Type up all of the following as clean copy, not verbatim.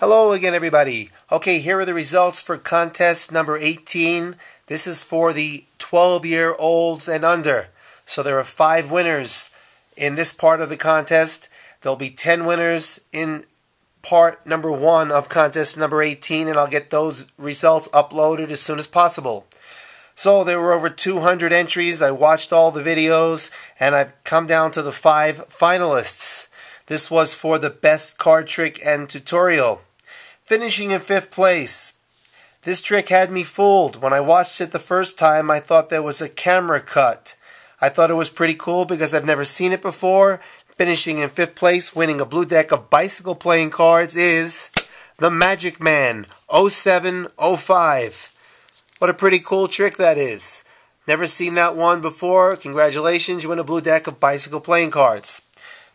Hello again, everybody. Okay, here are the results for contest number 18. This is for the 12-year-olds and under. So there are 5 winners in this part of the contest. There'll be 10 winners in part number 1 of contest number 18, and I'll get those results uploaded as soon as possible. So there were over 200 entries. I watched all the videos, and I've come down to the 5 finalists. This was for the best card trick and tutorial. Finishing in 5th place. This trick had me fooled. When I watched it the first time, I thought there was a camera cut. I thought it was pretty cool because I've never seen it before. Finishing in 5th place, winning a blue deck of bicycle playing cards, is The Magic Man 07-05. What a pretty cool trick that is. Never seen that one before. Congratulations, you win a blue deck of bicycle playing cards.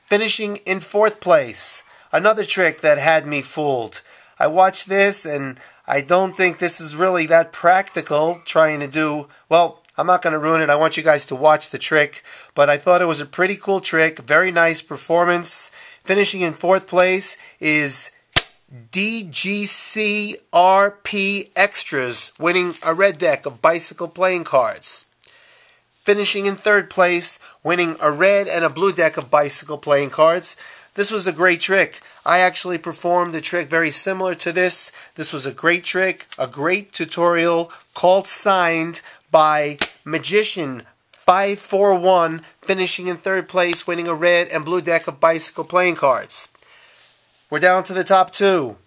Finishing in 4th place, another trick that had me fooled. I watched this and I don't think this is really that practical trying to do, well, I'm not going to ruin it. I want you guys to watch the trick, but I thought it was a pretty cool trick. Very nice performance. Finishing in 4th place is DGCRP Extras, winning a red deck of bicycle playing cards. Finishing in 3rd place, winning a red and a blue deck of bicycle playing cards. This was a great trick. I actually performed a trick very similar to this. This was a great trick, a great tutorial, called Signed by Magician541, finishing in 3rd place, winning a red and blue deck of bicycle playing cards. We're down to the top 2.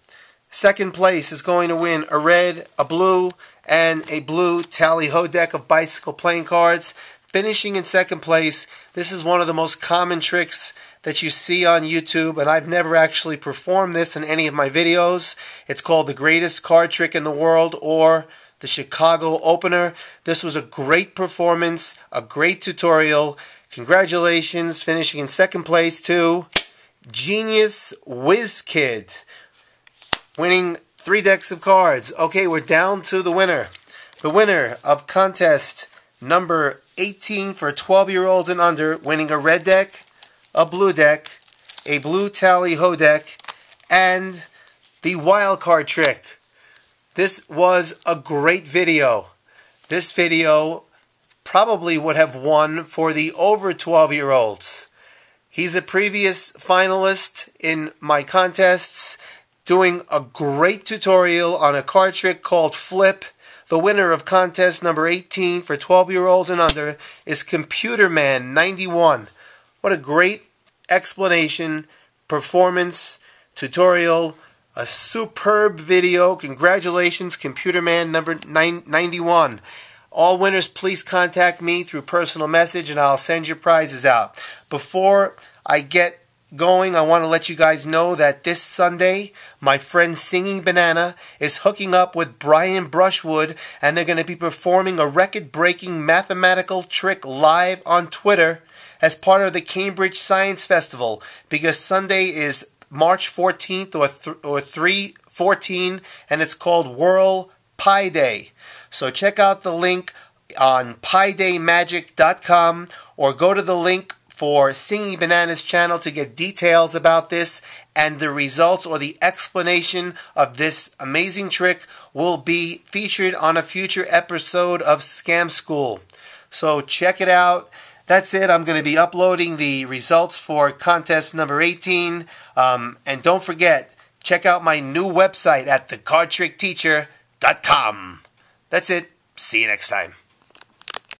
2nd place is going to win a red, a blue, and a blue tally-ho deck of bicycle playing cards. Finishing in 2nd place, this is one of the most common tricks that you see on YouTube, and I've never actually performed this in any of my videos. It's called The Greatest Card Trick in the World, or The Chicago Opener. This was a great performance, a great tutorial. Congratulations, finishing in 2nd place to Genius Whiz Kid, winning 3 decks of cards. Okay, we're down to the winner. The winner of contest number 18 for 12-year-olds and under, winning a red deck, a blue deck, a blue tally-ho deck, and the wild card trick. This was a great video. This video probably would have won for the over 12-year-olds. He's a previous finalist in my contests, doing a great tutorial on a card trick called Flip. The winner of contest number 18 for 12-year-olds and under is Computerman91. What a great explanation, performance, tutorial, a superb video. Congratulations, Computerman91. All winners, please contact me through personal message and I'll send your prizes out. Before I get going, I want to let you guys know that this Sunday, my friend Singing Banana is hooking up with Brian Brushwood, and they're going to be performing a record-breaking mathematical trick live on Twitter as part of the Cambridge Science Festival, because Sunday is March 14th or 3/14, and it's called WORLD PI Day. So check out the link on PiDayMagic.com, or go to the link for Singing Banana's channel to get details about this, and the results or the explanation of this amazing trick will be featured on a future episode of Scam School. So check it out. That's it. I'm going to be uploading the results for contest number 18. And don't forget, check out my new website at thecardtrickteacher.com. That's it. See you next time.